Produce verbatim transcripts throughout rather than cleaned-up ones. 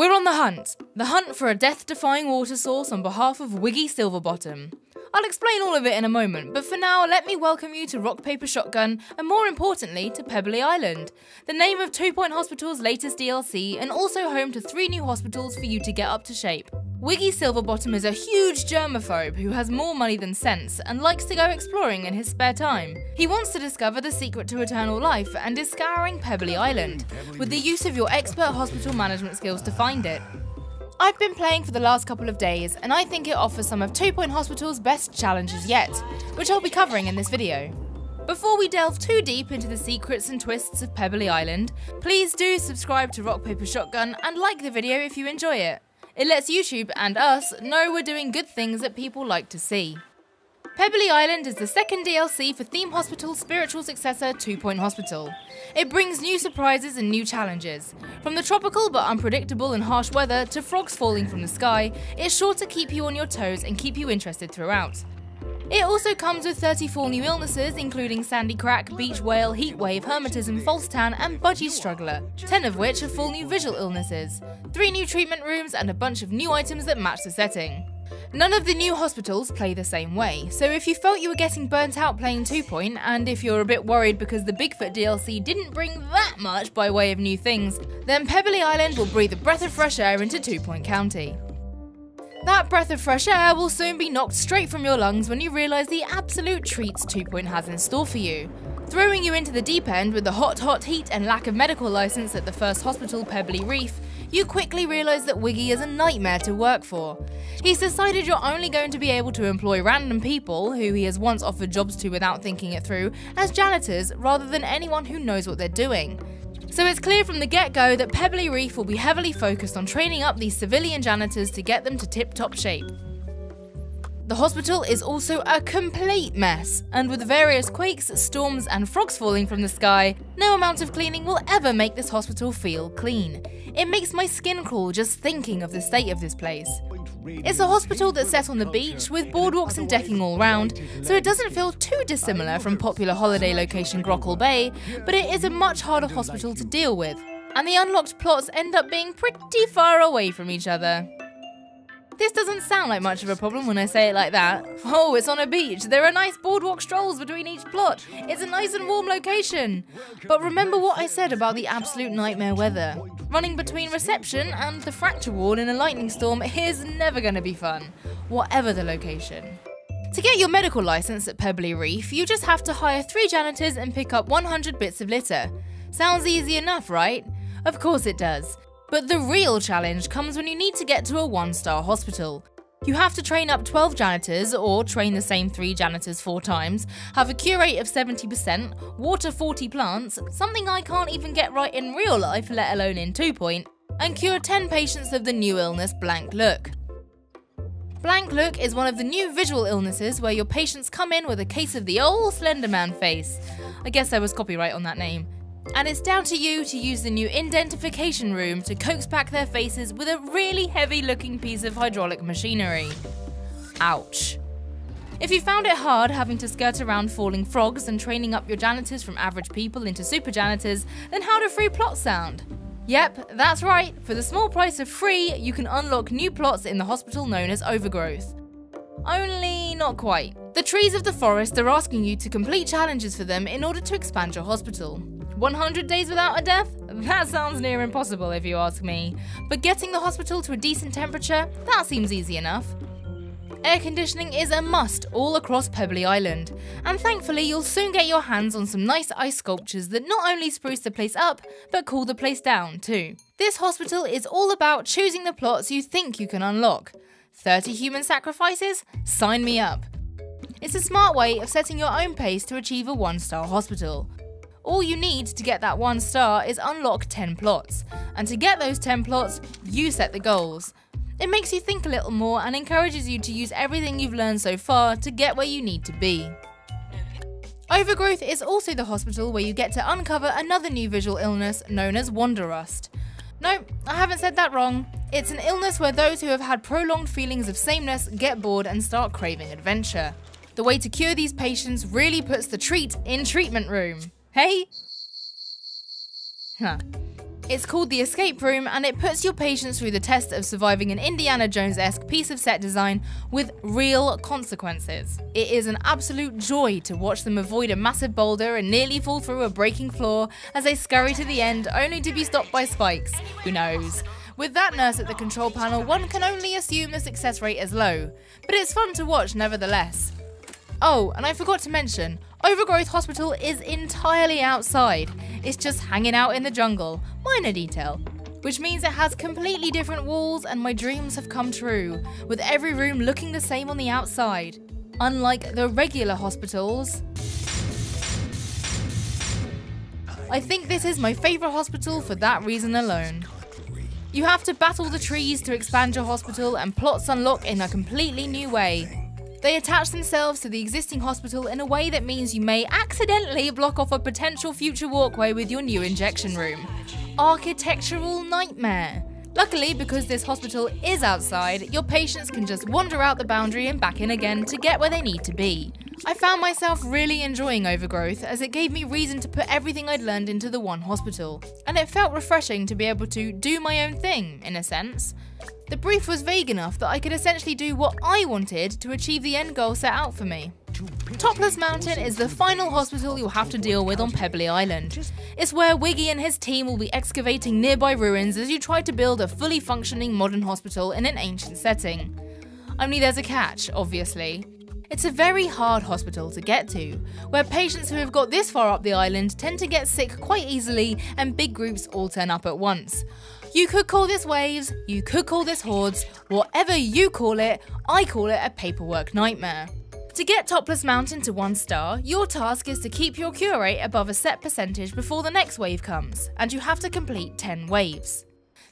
We're on the hunt. The hunt for a death-defying water source on behalf of Wiggy Silverbottom. I'll explain all of it in a moment, but for now, let me welcome you to Rock Paper Shotgun, and more importantly, to Pebberley Island, the name of Two Point Hospital's latest D L C, and also home to three new hospitals for you to get up to shape. Wiggy Silverbottom is a huge germaphobe who has more money than sense, and likes to go exploring in his spare time. He wants to discover the secret to eternal life, and is scouring Pebberley Island, with the use of your expert hospital management skills to find it. I've been playing for the last couple of days, and I think it offers some of Two Point Hospital's best challenges yet, which I'll be covering in this video. Before we delve too deep into the secrets and twists of Pebberley Island, please do subscribe to Rock Paper Shotgun and like the video if you enjoy it. It lets YouTube and us know we're doing good things that people like to see. Pebberley Island is the second D L C for Theme Hospital's spiritual successor, Two Point Hospital. It brings new surprises and new challenges. From the tropical but unpredictable and harsh weather to frogs falling from the sky, it's sure to keep you on your toes and keep you interested throughout. It also comes with thirty-four new illnesses, including Sandy Crack, Beach Whale, Heat Wave, Hermetism, False Tan, and Budgie Struggler, ten of which are full new visual illnesses, three new treatment rooms, and a bunch of new items that match the setting. None of the new hospitals play the same way, so if you felt you were getting burnt out playing Two Point, and if you're a bit worried because the Bigfoot D L C didn't bring that much by way of new things, then Pebberley Island will breathe a breath of fresh air into Two Point County. That breath of fresh air will soon be knocked straight from your lungs when you realise the absolute treats Two Point has in store for you, throwing you into the deep end with the hot, hot heat and lack of medical licence at the first hospital, Pebberley Reef. You quickly realise that Wiggy is a nightmare to work for. He's decided you're only going to be able to employ random people, who he has once offered jobs to without thinking it through, as janitors rather than anyone who knows what they're doing. So it's clear from the get-go that Pebberley Reef will be heavily focused on training up these civilian janitors to get them to tip-top shape. The hospital is also a complete mess, and with various quakes, storms, and frogs falling from the sky, no amount of cleaning will ever make this hospital feel clean. It makes my skin crawl just thinking of the state of this place. It's a hospital that's set on the beach, with boardwalks and decking all round, so it doesn't feel too dissimilar from popular holiday location Grockle Bay, but it is a much harder hospital to deal with, and the unlocked plots end up being pretty far away from each other. This doesn't sound like much of a problem when I say it like that. Oh, it's on a beach. There are nice boardwalk strolls between each plot. It's a nice and warm location. But remember what I said about the absolute nightmare weather. Running between reception and the fracture ward in a lightning storm is never going to be fun, whatever the location. To get your medical license at Pebberley Reef, you just have to hire three janitors and pick up one hundred bits of litter. Sounds easy enough, right? Of course it does. But the real challenge comes when you need to get to a one-star hospital. You have to train up twelve janitors, or train the same three janitors four times, have a cure rate of seventy percent, water forty plants, something I can't even get right in real life, let alone in Two Point, and cure ten patients of the new illness Blank Look. Blank Look is one of the new visual illnesses where your patients come in with a case of the old Slenderman face. I guess there was copyright on that name. And it's down to you to use the new indentification room to coax back their faces with a really heavy-looking piece of hydraulic machinery. Ouch. If you found it hard having to skirt around falling frogs and training up your janitors from average people into super janitors, then how do free plots sound? Yep, that's right. For the small price of free, you can unlock new plots in the hospital known as Overgrowth. Only not quite. The trees of the forest are asking you to complete challenges for them in order to expand your hospital. one hundred days without a death? That sounds near impossible if you ask me. But getting the hospital to a decent temperature? That seems easy enough. Air conditioning is a must all across Pebberley Island, and thankfully you'll soon get your hands on some nice ice sculptures that not only spruce the place up, but cool the place down too. This hospital is all about choosing the plots you think you can unlock. thirty human sacrifices? Sign me up. It's a smart way of setting your own pace to achieve a one-star hospital. All you need to get that one star is unlock ten plots, and to get those ten plots, you set the goals. It makes you think a little more and encourages you to use everything you've learned so far to get where you need to be. Overgrowth is also the hospital where you get to uncover another new visual illness known as Wanderlust. No, I haven't said that wrong. It's an illness where those who have had prolonged feelings of sameness get bored and start craving adventure. The way to cure these patients really puts the treat in treatment room. Hey? Huh. It's called the Escape Room, and it puts your patients through the test of surviving an Indiana Jones-esque piece of set design with real consequences. It is an absolute joy to watch them avoid a massive boulder and nearly fall through a breaking floor as they scurry to the end, only to be stopped by spikes. Who knows? With that nurse at the control panel, one can only assume the success rate is low, but it's fun to watch nevertheless. Oh, and I forgot to mention, Overgrowth Hospital is entirely outside. It's just hanging out in the jungle, minor detail, which means it has completely different walls, and my dreams have come true, with every room looking the same on the outside. Unlike the regular hospitals. I think this is my favourite hospital for that reason alone. You have to battle the trees to expand your hospital, and plots unlock in a completely new way. They attach themselves to the existing hospital in a way that means you may accidentally block off a potential future walkway with your new injection room. Architectural nightmare. Luckily, because this hospital is outside, your patients can just wander out the boundary and back in again to get where they need to be. I found myself really enjoying Overgrowth, as it gave me reason to put everything I'd learned into the one hospital, and it felt refreshing to be able to do my own thing, in a sense. The brief was vague enough that I could essentially do what I wanted to achieve the end goal set out for me. Topless Mountain is the final hospital you'll have to deal with on Pebberley Island. It's where Wiggy and his team will be excavating nearby ruins as you try to build a fully functioning modern hospital in an ancient setting. Only there's a catch, obviously. It's a very hard hospital to get to, where patients who have got this far up the island tend to get sick quite easily and big groups all turn up at once. You could call this waves, you could call this hordes, whatever you call it, I call it a paperwork nightmare. To get Topless Mountain to one star, your task is to keep your cure rate above a set percentage before the next wave comes, and you have to complete ten waves.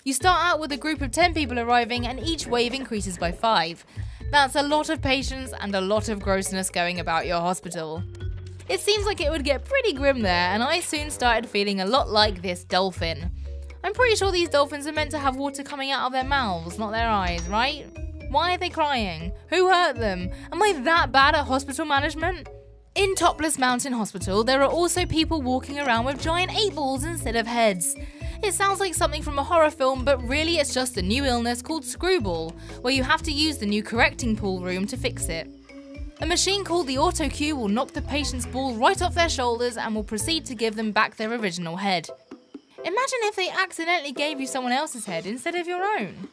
You start out with a group of ten people arriving, and each wave increases by five. That's a lot of patients and a lot of grossness going about your hospital. It seems like it would get pretty grim there, and I soon started feeling a lot like this dolphin. I'm pretty sure these dolphins are meant to have water coming out of their mouths, not their eyes, right? Why are they crying? Who hurt them? Am I that bad at hospital management? In Topless Mountain Hospital, there are also people walking around with giant eight balls instead of heads. It sounds like something from a horror film, but really it's just a new illness called Screwball, where you have to use the new correcting pool room to fix it. A machine called the Auto-Q will knock the patient's ball right off their shoulders and will proceed to give them back their original head. Imagine if they accidentally gave you someone else's head instead of your own.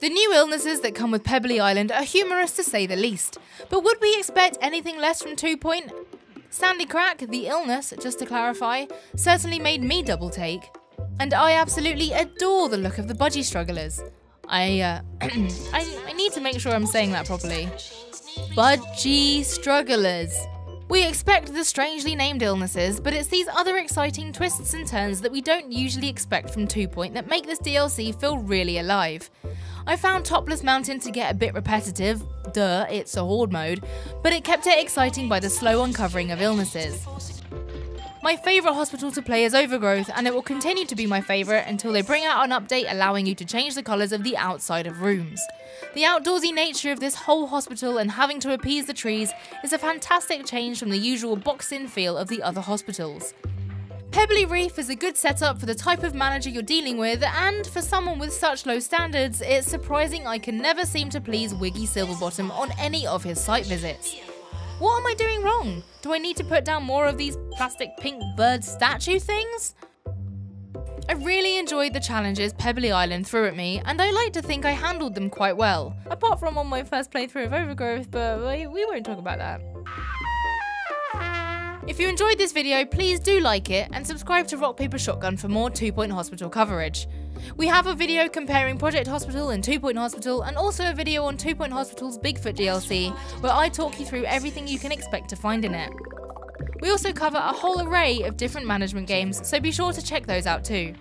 The new illnesses that come with Pebberley Island are humorous to say the least, but would we expect anything less from Two Point? Sandy Crack, the illness, just to clarify, certainly made me double take. And I absolutely adore the look of the Budgie Strugglers. I, uh, I, I need to make sure I'm saying that properly. Budgie Strugglers. We expect the strangely named illnesses, but it's these other exciting twists and turns that we don't usually expect from Two Point that make this D L C feel really alive. I found Topless Mountain to get a bit repetitive, duh, it's a horde mode, but it kept it exciting by the slow uncovering of illnesses. My favourite hospital to play is Overgrowth, and it will continue to be my favourite until they bring out an update allowing you to change the colours of the outside of rooms. The outdoorsy nature of this whole hospital and having to appease the trees is a fantastic change from the usual boxed-in feel of the other hospitals. Pebberley Reef is a good setup for the type of manager you're dealing with, and for someone with such low standards, it's surprising I can never seem to please Wiggy Silverbottom on any of his site visits. What am I doing wrong? Do I need to put down more of these plastic pink bird statue things? I really enjoyed the challenges Pebberley Island threw at me, and I like to think I handled them quite well, apart from on my first playthrough of Overgrowth, but we won't talk about that. If you enjoyed this video, please do like it and subscribe to Rock Paper Shotgun for more Two Point Hospital coverage. We have a video comparing Project Hospital and Two Point Hospital, and also a video on Two Point Hospital's Bigfoot D L C, where I talk you through everything you can expect to find in it. We also cover a whole array of different management games, so be sure to check those out too.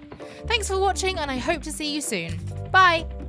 Thanks for watching, and I hope to see you soon. Bye!